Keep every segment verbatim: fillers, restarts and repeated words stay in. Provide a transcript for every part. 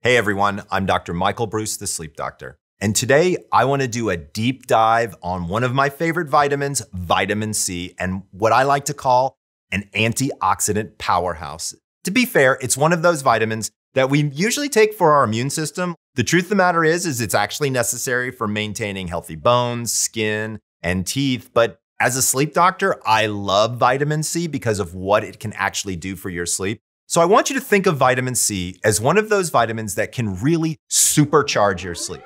Hey everyone, I'm Doctor Michael Breus, the Sleep Doctor. And today I want to do a deep dive on one of my favorite vitamins, vitamin C, and what I like to call an antioxidant powerhouse. To be fair, it's one of those vitamins that we usually take for our immune system. The truth of the matter is, is it's actually necessary for maintaining healthy bones, skin, and teeth. But as a sleep doctor, I love vitamin C because of what it can actually do for your sleep. So I want you to think of vitamin C as one of those vitamins that can really supercharge your sleep.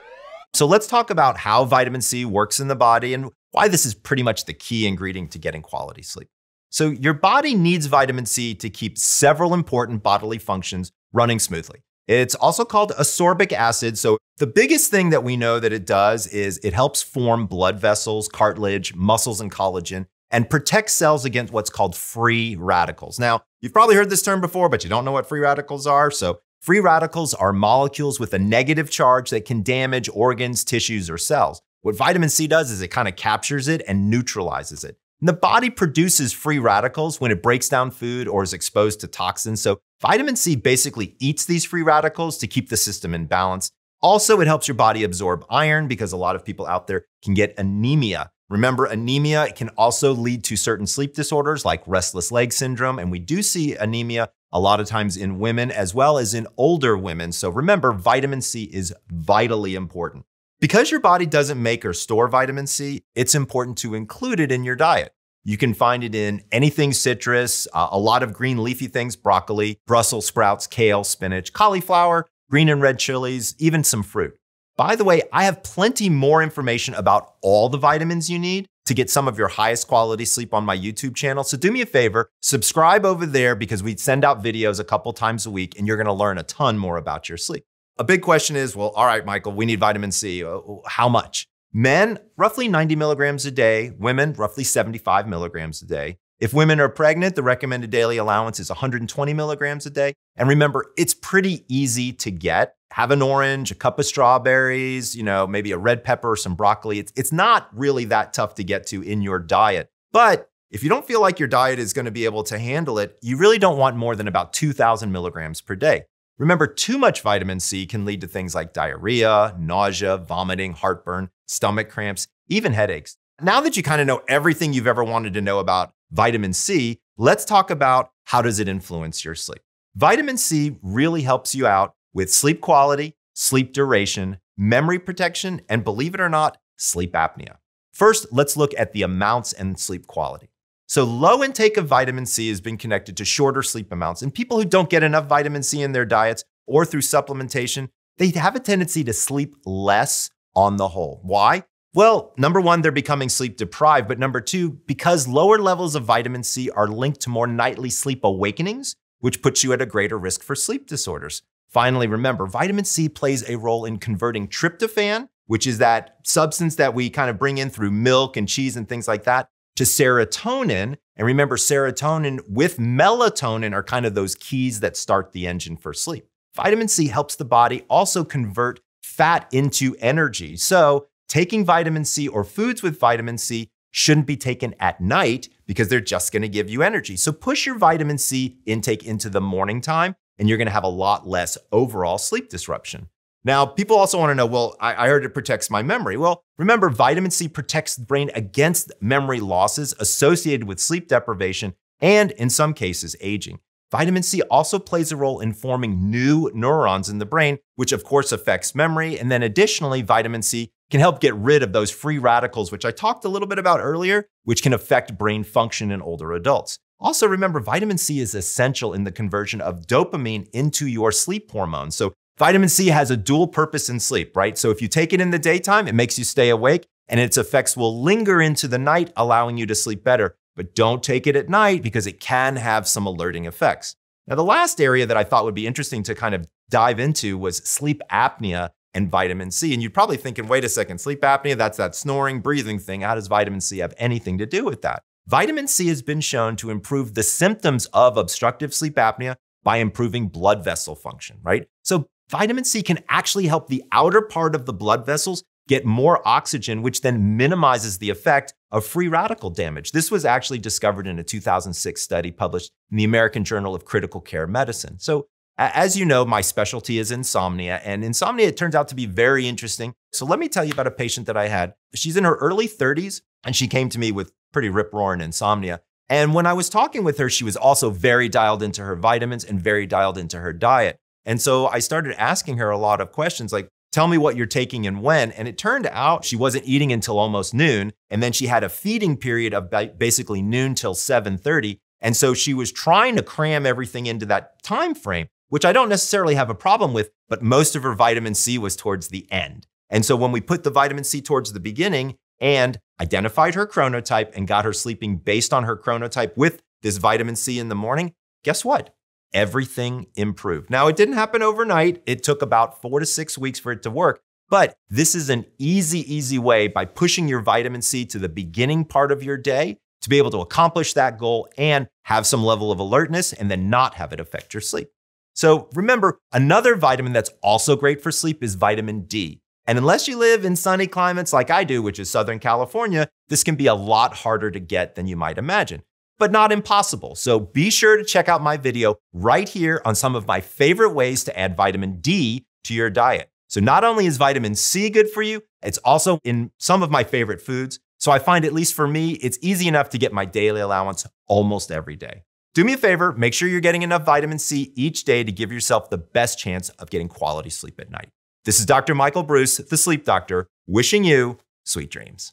So let's talk about how vitamin C works in the body and why this is pretty much the key ingredient to getting quality sleep. So your body needs vitamin C to keep several important bodily functions running smoothly. It's also called ascorbic acid. So the biggest thing that we know that it does is it helps form blood vessels, cartilage, muscles, and collagen, and protects cells against what's called free radicals. Now, you've probably heard this term before, but you don't know what free radicals are. So free radicals are molecules with a negative charge that can damage organs, tissues, or cells. What vitamin C does is it kind of captures it and neutralizes it. And the body produces free radicals when it breaks down food or is exposed to toxins. So vitamin C basically eats these free radicals to keep the system in balance. Also, it helps your body absorb iron because a lot of people out there can get anemia. Remember, anemia, it can also lead to certain sleep disorders like restless leg syndrome, and we do see anemia a lot of times in women as well as in older women. So remember, vitamin C is vitally important. Because your body doesn't make or store vitamin C, it's important to include it in your diet. You can find it in anything citrus, uh, a lot of green leafy things, broccoli, Brussels sprouts, kale, spinach, cauliflower, green and red chilies, even some fruit. By the way, I have plenty more information about all the vitamins you need to get some of your highest quality sleep on my YouTube channel. So do me a favor, subscribe over there because we send out videos a couple times a week and you're gonna learn a ton more about your sleep. A big question is, well, all right, Michael, we need vitamin C. How much? Men, roughly ninety milligrams a day. Women, roughly seventy-five milligrams a day. If women are pregnant, the recommended daily allowance is one hundred twenty milligrams a day. And remember, it's pretty easy to get. Have an orange, a cup of strawberries, you know, maybe a red pepper or some broccoli. It's, it's not really that tough to get to in your diet. But if you don't feel like your diet is going to be able to handle it, you really don't want more than about two thousand milligrams per day. Remember, too much vitamin C can lead to things like diarrhea, nausea, vomiting, heartburn, stomach cramps, even headaches. Now that you kind of know everything you've ever wanted to know about vitamin C, let's talk about how does it influence your sleep. Vitamin C really helps you out with sleep quality, sleep duration, memory protection, and believe it or not, sleep apnea. First, let's look at the amounts and sleep quality. So low intake of vitamin C has been connected to shorter sleep amounts, and people who don't get enough vitamin C in their diets or through supplementation, they have a tendency to sleep less on the whole. Why? Well, number one, they're becoming sleep deprived, but number two, because lower levels of vitamin C are linked to more nightly sleep awakenings, which puts you at a greater risk for sleep disorders. Finally, remember, vitamin C plays a role in converting tryptophan, which is that substance that we kind of bring in through milk and cheese and things like that, to serotonin. And remember, serotonin with melatonin are kind of those keys that start the engine for sleep. Vitamin C helps the body also convert fat into energy. So taking vitamin C or foods with vitamin C shouldn't be taken at night because they're just gonna give you energy. So push your vitamin C intake into the morning time and you're gonna have a lot less overall sleep disruption. Now, people also wanna know, well, I, I heard it protects my memory. Well, remember, vitamin C protects the brain against memory losses associated with sleep deprivation and in some cases, aging. Vitamin C also plays a role in forming new neurons in the brain, which of course affects memory. And then additionally, vitamin C can help get rid of those free radicals, which I talked a little bit about earlier, which can affect brain function in older adults. Also remember, vitamin C is essential in the conversion of dopamine into your sleep hormone. So vitamin C has a dual purpose in sleep, right? So if you take it in the daytime, it makes you stay awake and its effects will linger into the night, allowing you to sleep better. But don't take it at night because it can have some alerting effects. Now, the last area that I thought would be interesting to kind of dive into was sleep apnea and vitamin C. And you're probably thinking, wait a second, sleep apnea, that's that snoring, breathing thing. How does vitamin C have anything to do with that? Vitamin C has been shown to improve the symptoms of obstructive sleep apnea by improving blood vessel function, right? So vitamin C can actually help the outer part of the blood vessels get more oxygen, which then minimizes the effect of free radical damage. This was actually discovered in a two thousand six study published in the American Journal of Critical Care Medicine. So As you know, my specialty is insomnia, and insomnia it turns out to be very interesting. So let me tell you about a patient that I had. She's in her early thirties, and she came to me with pretty rip-roaring insomnia. And when I was talking with her, she was also very dialed into her vitamins and very dialed into her diet. And so I started asking her a lot of questions like, tell me what you're taking and when. And it turned out she wasn't eating until almost noon. And then she had a feeding period of basically noon till seven thirty. And so she was trying to cram everything into that time frame, which I don't necessarily have a problem with, but most of her vitamin C was towards the end. And so when we put the vitamin C towards the beginning and identified her chronotype and got her sleeping based on her chronotype with this vitamin C in the morning, guess what? Everything improved. Now, it didn't happen overnight. It took about four to six weeks for it to work, but this is an easy, easy way by pushing your vitamin C to the beginning part of your day to be able to accomplish that goal and have some level of alertness and then not have it affect your sleep. So remember, another vitamin that's also great for sleep is vitamin D. And unless you live in sunny climates like I do, which is Southern California, this can be a lot harder to get than you might imagine, but not impossible. So be sure to check out my video right here on some of my favorite ways to add vitamin D to your diet. So not only is vitamin C good for you, it's also in some of my favorite foods. So I find, at least for me, it's easy enough to get my daily allowance almost every day. Do me a favor, make sure you're getting enough vitamin C each day to give yourself the best chance of getting quality sleep at night. This is Doctor Michael Breus, the Sleep Doctor, wishing you sweet dreams.